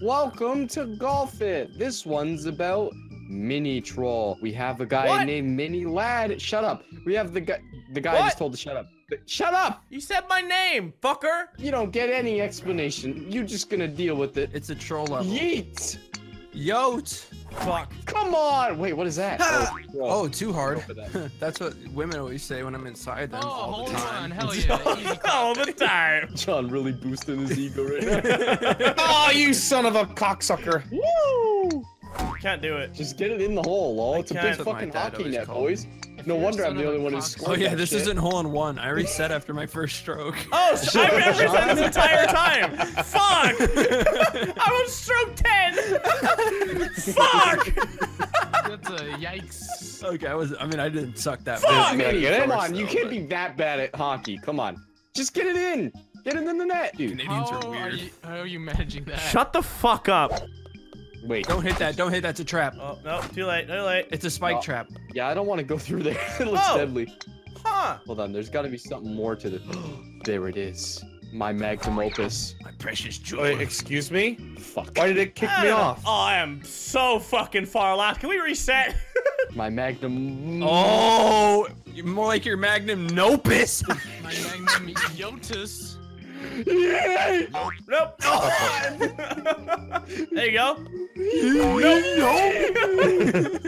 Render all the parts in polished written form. Welcome to Golf It. This one's about Mini Troll. We have a guy named Mini Ladd. Shut up. We have the guy I just told to shut up. Shut up! You said my name, fucker! You don't get any explanation. You're just gonna deal with it. It's a troll level. Yeet! Yote! Fuck. Come on! Wait, what is that? Oh, too hard. That's what women always say when I'm inside them all the time. Oh, hold on. Hell yeah. All the time. John really boosting his ego right now. Oh, you son of a cocksucker. Woo! Can't do it. Just get it in the hole, lol. It's a big fucking hockey net, boys. No wonder I'm the only one who's scoring. Oh yeah, this isn't hole in one. I reset after my first stroke. Oh, so I reset this entire time. Fuck! I'm on stroke 10. Fuck! That's a yikes. Okay, I didn't suck that bad. Come on, you can't be that bad at hockey. Come on, just get it in. Get it in the net, dude. Canadians are weird. How are you managing that? Shut the fuck up. Wait. Don't hit that. Don't hit that. It's a trap. Oh, no. Too late. Too late. It's a spike trap. Yeah, I don't want to go through there. It looks deadly. Huh. Hold on. There's got to be something more to this. There it is. My magnum opus. My precious jewel. Wait, excuse me? Fuck. Why did it kick me off? Oh, I am so fucking far left. Can we reset? My magnum. Oh, more like your magnum nopus. My magnum yotus. Yeah. Nope. Nope. Oh. There you go. Nope.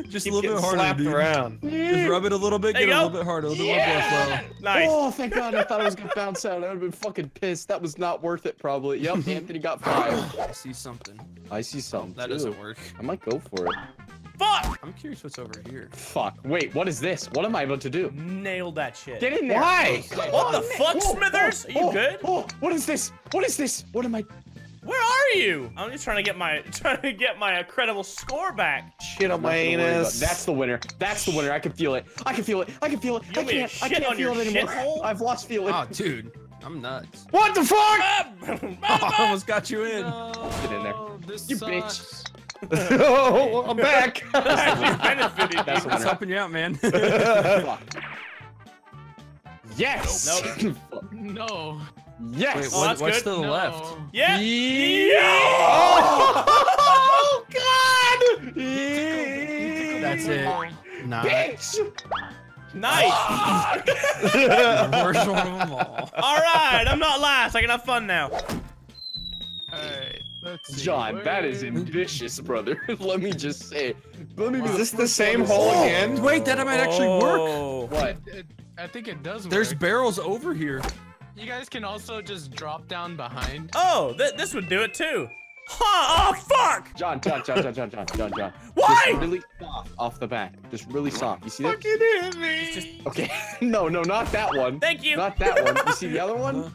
Just a little bit harder, dude. Around. Just rub it a little bit, get a little bit harder, a little more flow. Nice. Oh, thank God! I thought I was gonna bounce out. I would've been fucking pissed. That was not worth it, probably. Yep, Anthony got fired. I see something. I see something. That doesn't work. I might go for it. Fuck! I'm curious what's over here. Fuck. Wait, what is this? What am I about to do? Nailed that shit. Get in there. Why? What the fuck, Smithers? Are you good? Oh, what is this? What is this? What am I? Where are you? I'm just trying to get my incredible score back. Shit on my anus. That's the winner. That's the winner. I can feel it. I can feel it. I can feel it. I can't feel it anymore. I've lost feeling. Oh, dude. I'm nuts. What the fuck? Oh, I almost got you in. No, get in there. You sucks. Bitch. Oh, I'm back. That's what's helping you out, man. Yes. Nope. No. Yes. Wait, what's to the left? Yeah. Oh, God. That's it. Nice. Bitch. Nice. The worst one of them all. All right. I'm not last. I can have fun now. All right. John, that is ambitious, brother. Let me just say. Is this the same hole again? Wait, that might actually work. What? I think it does work. There's barrels over here. You guys can also just drop down behind. Oh, this would do it too. Huh, oh, fuck! John. Why? Just really soft off the back. Just really soft. You see that? Fucking hit me. Just... Okay. No, not that one. Thank you. Not that one. You see the other one?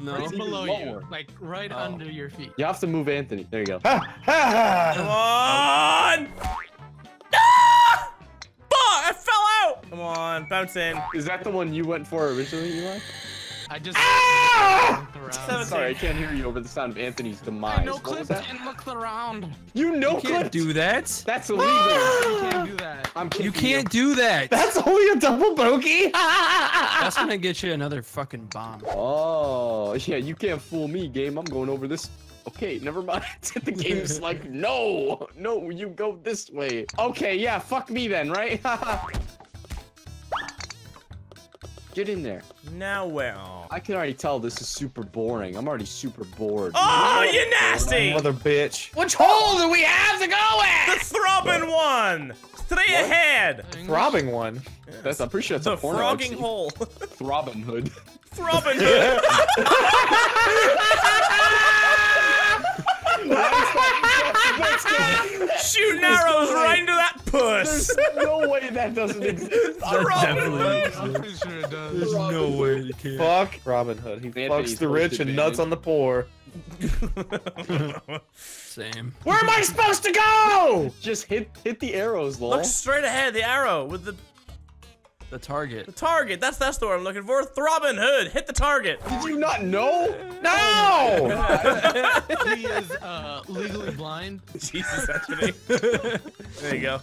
No, right below you, like right under your feet. You have to move Anthony. There you go. Come on! Ah! I fell out! Come on, bounce in. Is that the one you went for originally, Eli? I just... Ah! Sorry, I can't hear you over the sound of Anthony's demise. I no-clipped and looked around. You no-clipped? You can't do that. That's illegal. You can't do that. You can't do that. That's only a double bogey? That's gonna get you another fucking bomb. Oh, yeah, you can't fool me, game. I'm going over this. Okay, never mind. The game's like, no, you go this way. Okay, yeah, fuck me then, right? Get in there. Now well. I can already tell this is super boring. I'm already super bored. Oh, you nasty! Mother bitch. Which hole do we have to go at? The throbbing one. Straight ahead. Throbbing one? Yes. I'm pretty sure that's a porno. Throbbing hole. Throbbin Hood. Throbbin Hood. Shoot narrows right into that puss. There's no way that doesn't exist. I'm pretty sure it does. There's no way you can't. Fuck Robin Hood. He fucks the rich and nuts on the poor. Same. Where am I supposed to go? Just hit the arrows, lol. Look straight ahead, the arrow with the... The target. The target. That's the word I'm looking for. Throbbin Hood. Hit the target. Did you not know? No! He is legally blind. Jesus, that's me. There you go.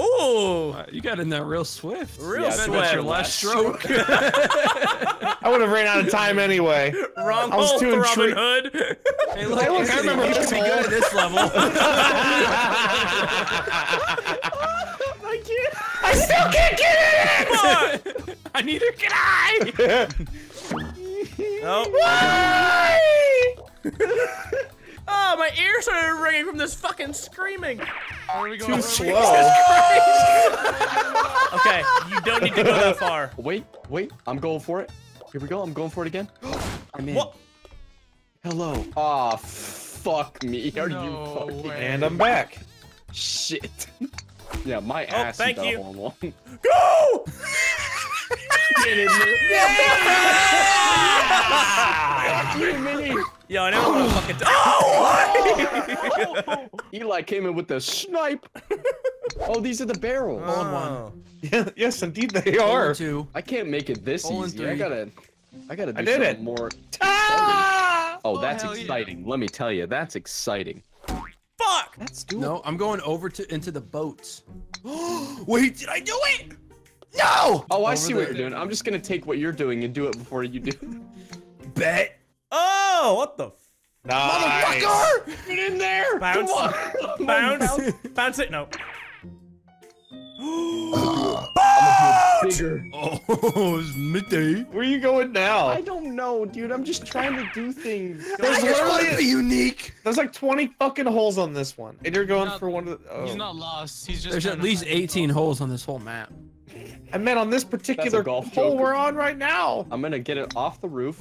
Oh, you got in there real swift. Real swift. That's your last stroke. I would have ran out of time anyway. Wrong hole for Robin Hood. Hey, look, I remember you should be good at this level. I still can't get in it! Come on. I neither can I! Oh. Why? Oh, my ears started ringing from this fucking screaming. Where we going? Too slow. Okay, you don't need to go that far. Wait, I'm going for it. Here we go, I'm going for it again. I'm in. What? Hello. Aw, fuck me. Are you fucking... And I'm back. Shit. Yeah, my ass is up on one. Go! Get in there. Yeah! Fuck you, Mini. Yo, I never want to fucking die. Oh! Eli came in with the snipe. Oh, these are the barrels. Oh. All in one. Yeah, yes, indeed they are. I can't make it this easy. I gotta do something more. Ah! Oh, that's exciting. Yeah. Let me tell you, that's exciting. Fuck! That's dope. No, I'm going over into the boats. Wait, did I do it? No! Oh, I see what you're doing. I'm just gonna take what you're doing and do it before you do. Bet. Oh, what the? Nice. Motherfucker! Get in there! Bounce! Bounce! Bounce it! No. Bigger. Oh, it's midday. Where are you going now? I don't know, dude. I'm just trying to do things. There's literally unique. There's like 20 fucking holes on this one, and you're going for one of the. Oh. He's not lost. He's just. There's at least 18 holes on this whole map. I meant on this particular hole we're on right now. I'm gonna get it off the roof.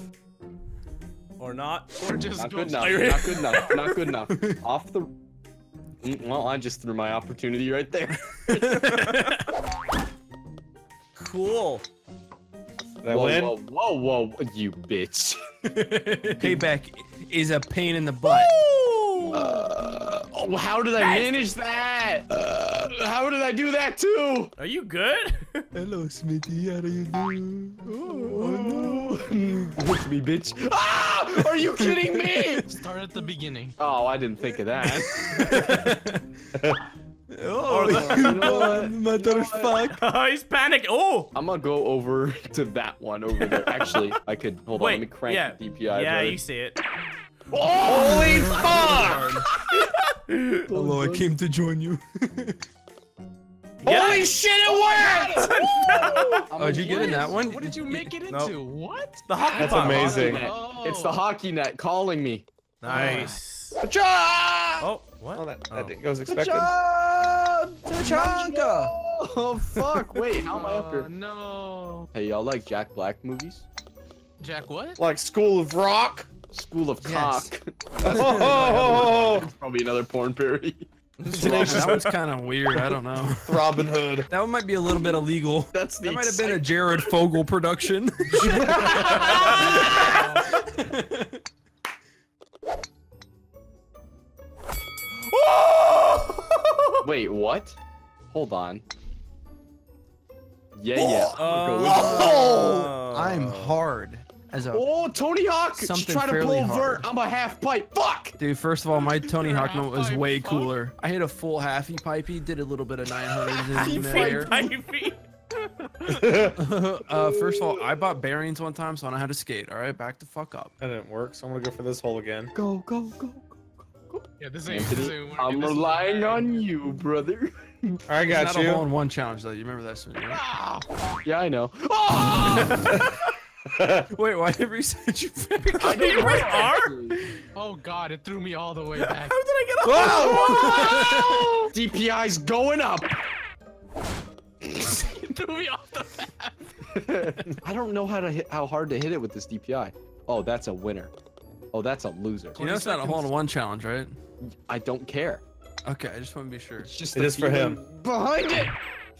Or not. Or just not good enough. Not good enough. Not good enough. Off the. Well, I just threw my opportunity right there. Cool. Whoa, you bitch. Payback is a pain in the butt. Oh, how did I manage that? How did I do that too? Are you good? Hello, Smithy. How do you do? Oh, no. With me, bitch. Ah! Are you kidding me? Start at the beginning. Oh, I didn't think of that. Oh, motherfucker. Oh, he's panicked. Oh! I'm gonna go over to that one over there. Actually, I could. Hold on, let me crank the DPI. Yeah, you see it. Oh, holy fuck! Hello, I came to join you. Holy shit, it worked! Oh, did you get in that one? What did you make it into? Nope. What? The hockey net. That's amazing. Oh. It's the hockey net calling me. Nice. Tachanka! Oh, what? Oh, that goes expected. Tachanka! Oh, fuck. Wait, how am I up here? No. Hey, y'all like Jack Black movies? Jack what? Like School of Rock? School of Cock. Oh, that's probably another porn parody. That one's kind of weird. I don't know. Throbbin Hood. That one might be a little bit illegal. That might have been a Jared Fogle production. Wait, what? Hold on. Yeah. I'm hard. Oh, Tony Hawk! Just try to pull vert. I'm a half pipe. Fuck! Dude, first of all, my Tony Hawk moment was way cooler. I hit a full halfy pipe. He did a little bit of 900s in there. First of all, I bought bearings one time, so I know how to skate. All right, back the fuck up. That didn't work, so I'm gonna go for this hole again. Go. Yeah, this ain't I'm relying on you, brother. I got you. Not a hole-in-one challenge, though. You remember that? Yeah, I know. Oh! Wait, why did we send you back? I didn't Oh god, it threw me all the way back. How did I get up? Whoa! DPI's going up! It threw me off the map. I don't know how hard to hit it with this DPI. Oh, that's a winner. Oh, that's a loser. You know it's not a hole-in-one challenge, right? I don't care. Okay, I just want to be sure. It is for him. Behind it!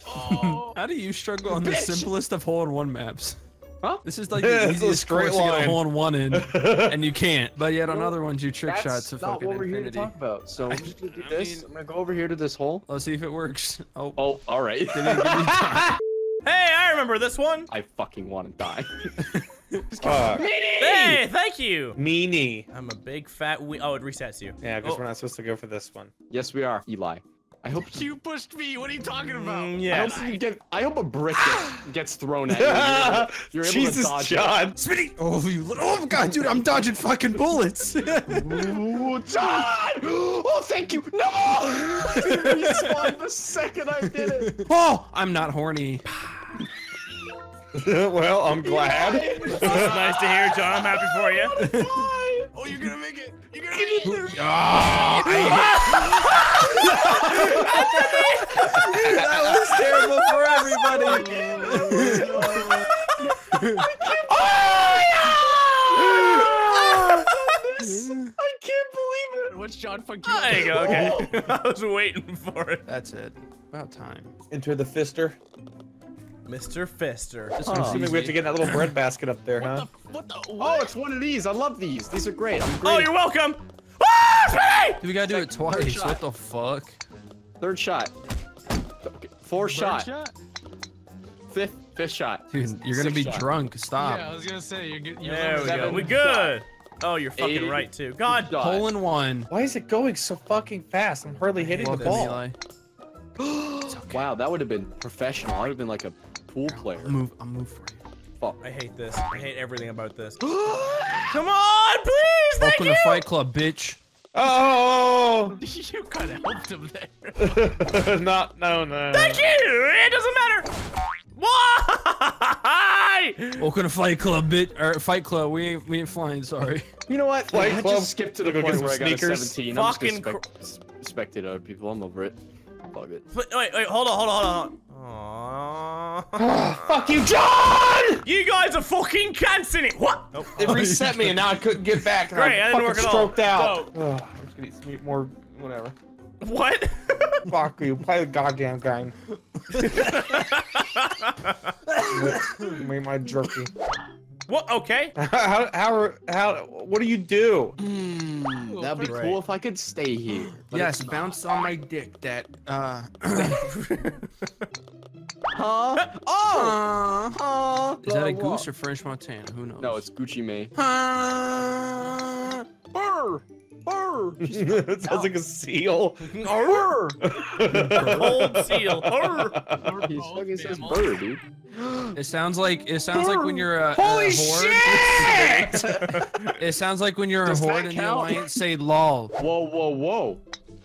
Oh. How do you struggle on the simplest of hole-in-one maps? Huh? This is like the easiest course to get a hole in one in, and you can't. But yet on other ones, you trick shots to fucking infinity. That's not what we're here to talk about. So I'm just gonna do this. I'm gonna go over here to this hole. Let's see if it works. Oh, all right. Hey, I remember this one. I fucking want to die. Hey, thank you. Meanie. I'm a big fat. Oh, it resets you. Yeah, because we're not supposed to go for this one. Yes, we are, Eli. I hope you pushed me. What are you talking about? Yeah. I hope a brick gets thrown at you. You're able Jesus to dodge John. It. Smitty! Oh, you, oh God, dude, I'm dodging fucking bullets. Ooh, John! Oh, thank you. No! You respawned the second I did it. Oh, I'm not horny. Well, I'm glad. It's nice to hear, John. I'm happy for you. Oh, you're gonna make it. You're gonna make it. That was terrible for everybody. I can't believe it. What's John Funky? There you go. Okay. I was waiting for it. That's it. About time. Enter the Fister. Mr. Fister. I'm assuming we have to get that little bread basket up there, huh? What? Oh, it's one of these. I love these. These are great. I'm great. Oh, you're welcome. Ah, we gotta do it twice. What the fuck? Third shot. Fourth shot. Fifth shot. Dude, you're gonna be drunk. Stop. Yeah, I was gonna say you're there. We good. Oh, you're fucking right too. God. Hole in one. Why is it going so fucking fast? I'm hardly hitting the ball. Okay. Wow, that would have been professional. I would have been like a pool player. I'll move for you. Fuck. I hate this. I hate everything about this. Come on, please! Welcome to Fight Club, bitch. Oh! You kind of helped him there. No. Thank you! It doesn't matter! Why? Welcome to Fight Club, bitch. Or Fight Club. We ain't flying, sorry. You know what? Fight Club. I just skipped to the point where I got a 17. Fucking I'm just gonna spectate other people. I'm over it. It. Wait, hold on. Oh, fuck you, John! You guys are fucking canceling it. What? Nope. It reset me and now I couldn't get back. And great, I didn't work at all. Out. No. Ugh, I'm just gonna eat some more, whatever. What? Fuck you, play the goddamn game. Made my jerky. What? Okay. How? What do you do? That'd be cool if I could stay here. Yes, bounce on my dick, that. Is that a goose or French Montana? Who knows? No, it's Gucci Mane. Burr. Burr. It sounds like a seal. Burr. Cold seal. Burr. He fucking says burr, dude. It sounds like when you're a holy shit! It sounds like when you're a horde and you might say lol. Whoa.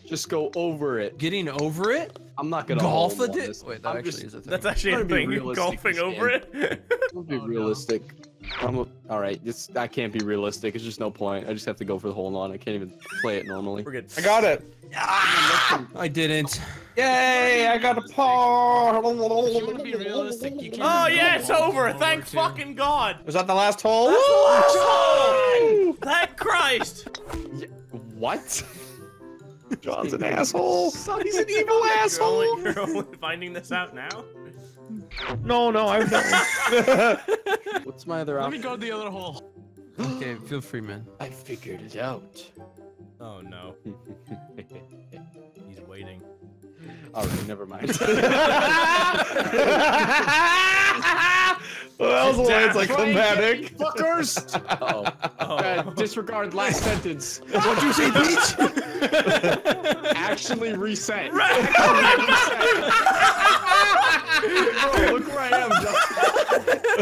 Just go over it. Getting over it? I'm not gonna golf it. Wait, that actually is a thing. That's actually a thing. Golfing over it. Don't be realistic. Alright, I can't be realistic. It's just no point. I just have to go for the hole in one. I can't even play it normally. We're good. I got it. Ah! I didn't. Yay, I got a par. Oh yeah, it's over. Thank fucking God. Was that the last hole? Oh, thank Christ. What? John's an asshole. He's an evil asshole. You're only finding this out now? No, I've done. What's my other option? Let me go to the other hole. Okay, feel free, man. I figured it out. Oh no. He's waiting. Alright, never mind. Well, that was a like climatic. Fuckers! Uh-oh. Disregard last sentence. What'd you say, bitch? Actually reset. Bro, look where I am,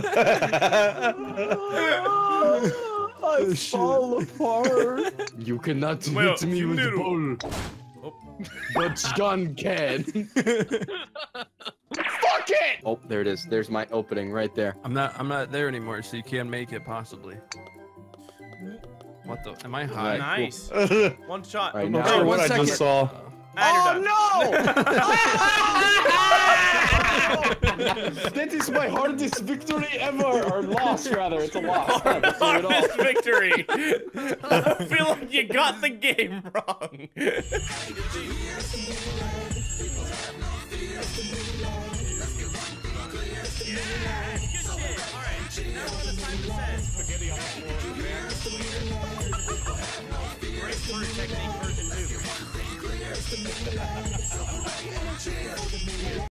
Justin. I fall apart. You cannot hit me with the ball. But John can. Fuck it! Oh, there it is. There's my opening right there. I'm not there anymore, so you can't make it possibly. What the? Am I high? Nice. Cool. One shot. Right, now, hey, what I just saw. Oh no! That is my hardest victory ever, or loss rather. It's a loss. Hardest victory. I feel like you got the game wrong. Good shit. All right. Now what the time says. Spaghetti on.